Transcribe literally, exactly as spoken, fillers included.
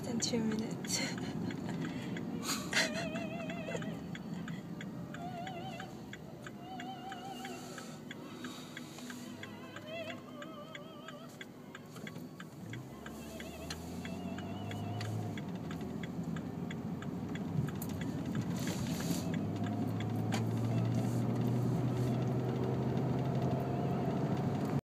less than two minutes.